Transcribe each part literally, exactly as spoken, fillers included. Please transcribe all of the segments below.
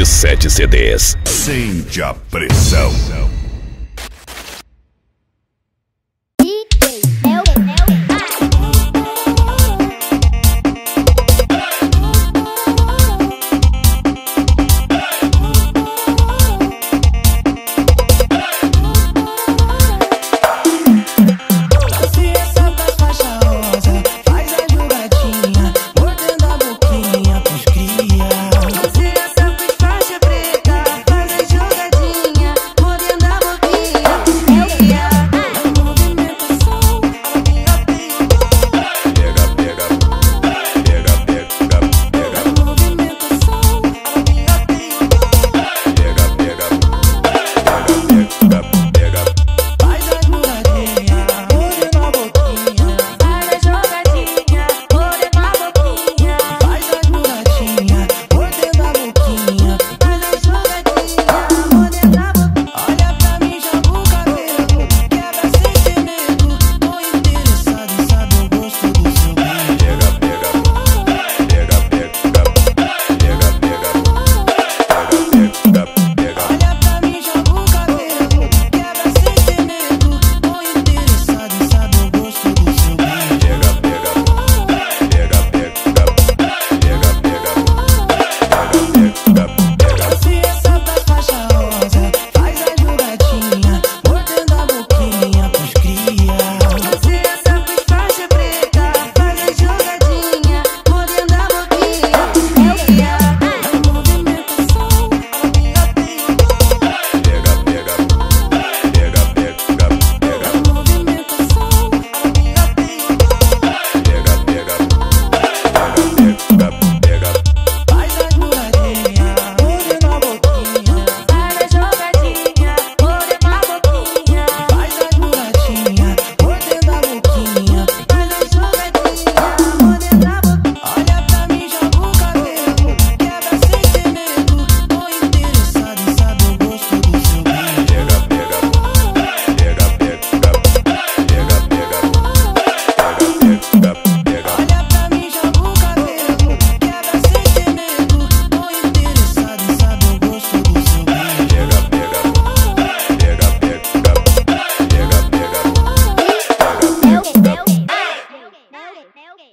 V sete C Ds. Sente a pressão.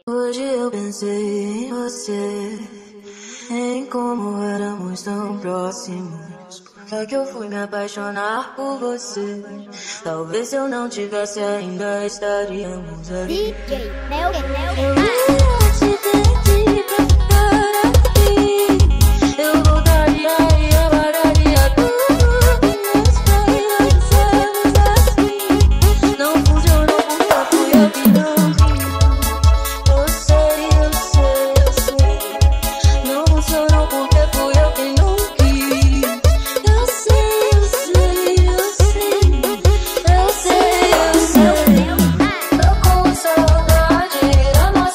Hoje eu pensei em você, em como éramos tão próximos. É que eu fui me apaixonar por você. Talvez se eu não tivesse ainda estaríamos ali. D J Nelson.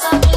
I'm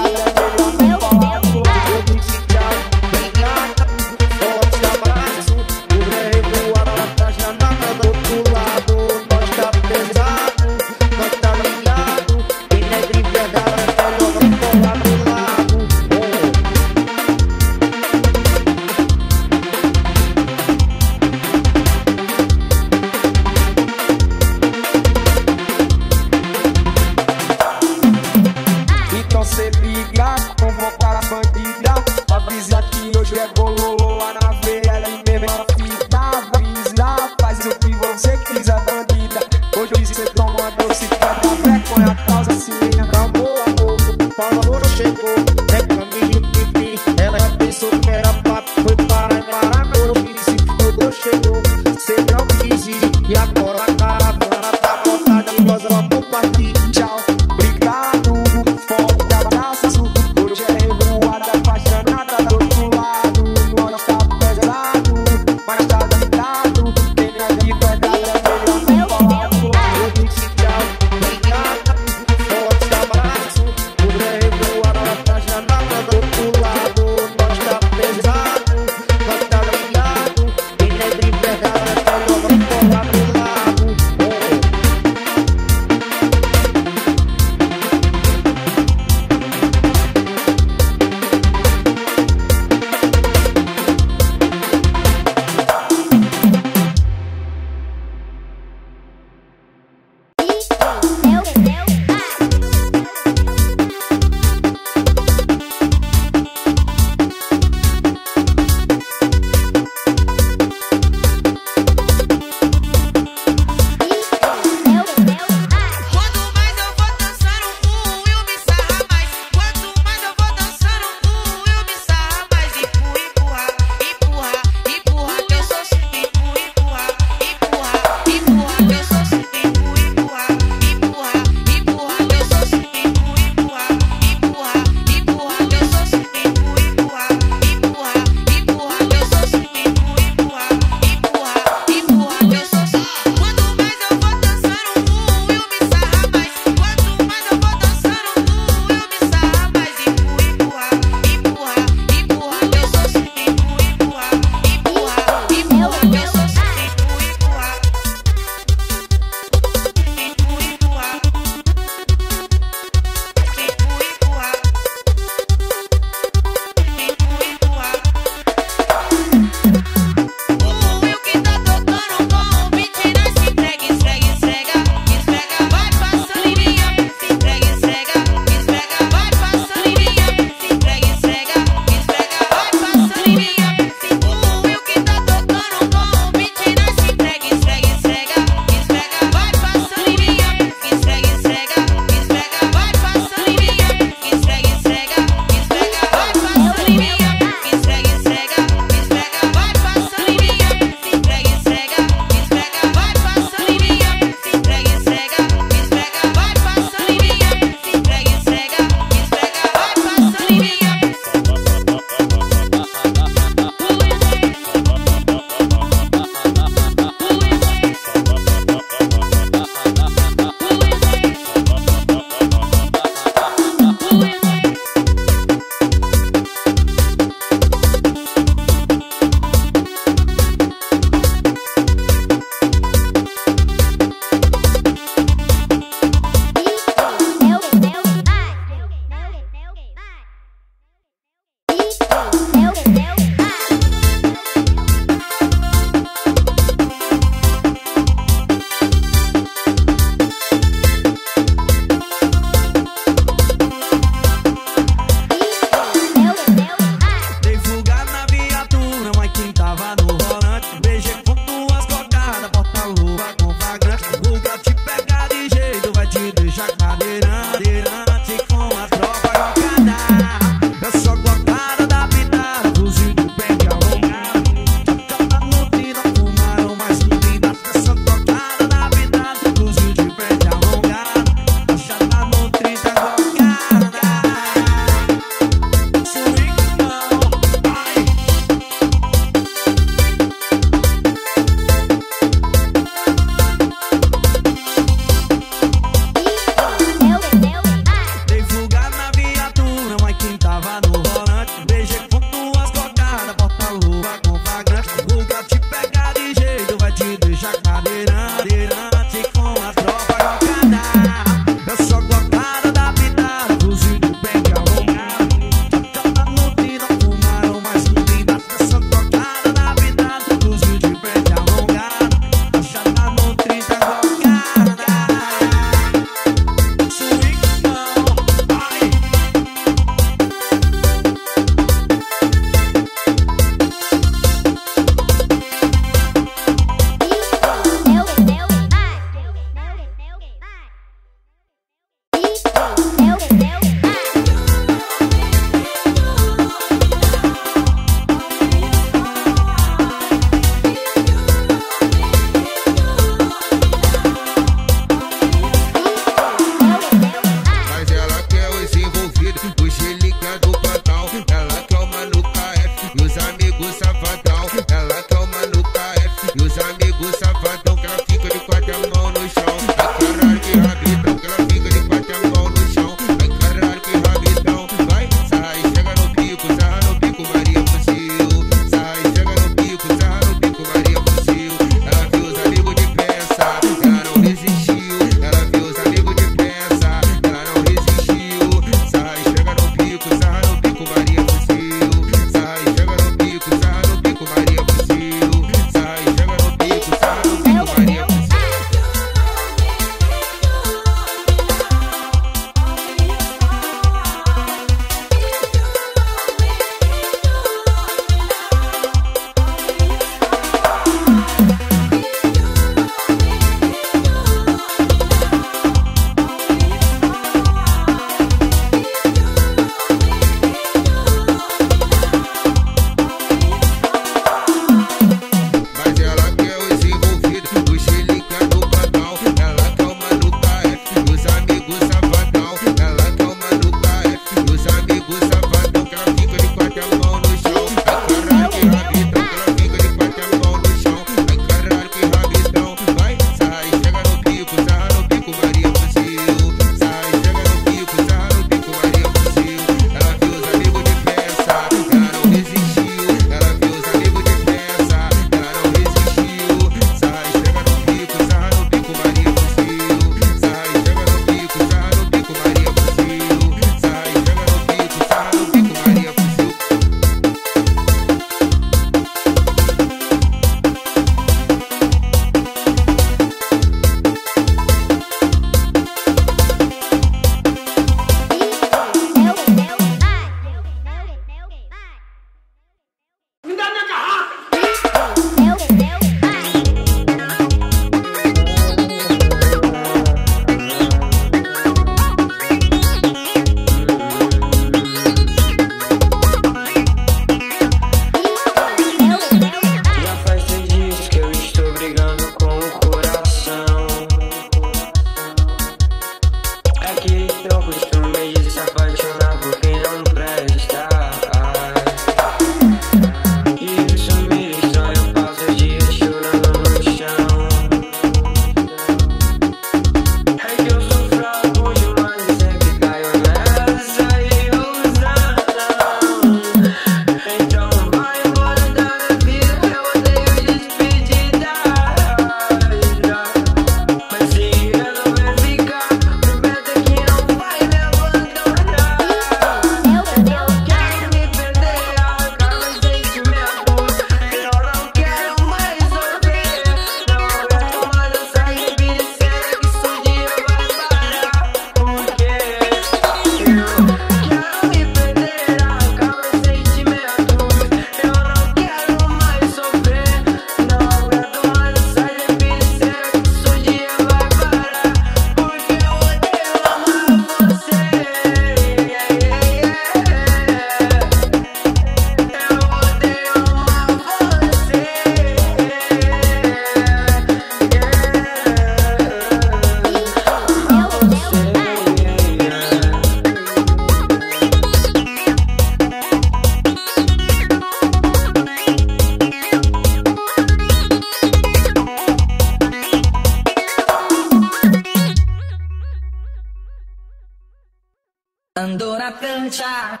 Andou na prancha,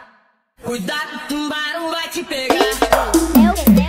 cuidado, tubarão vai te pegar.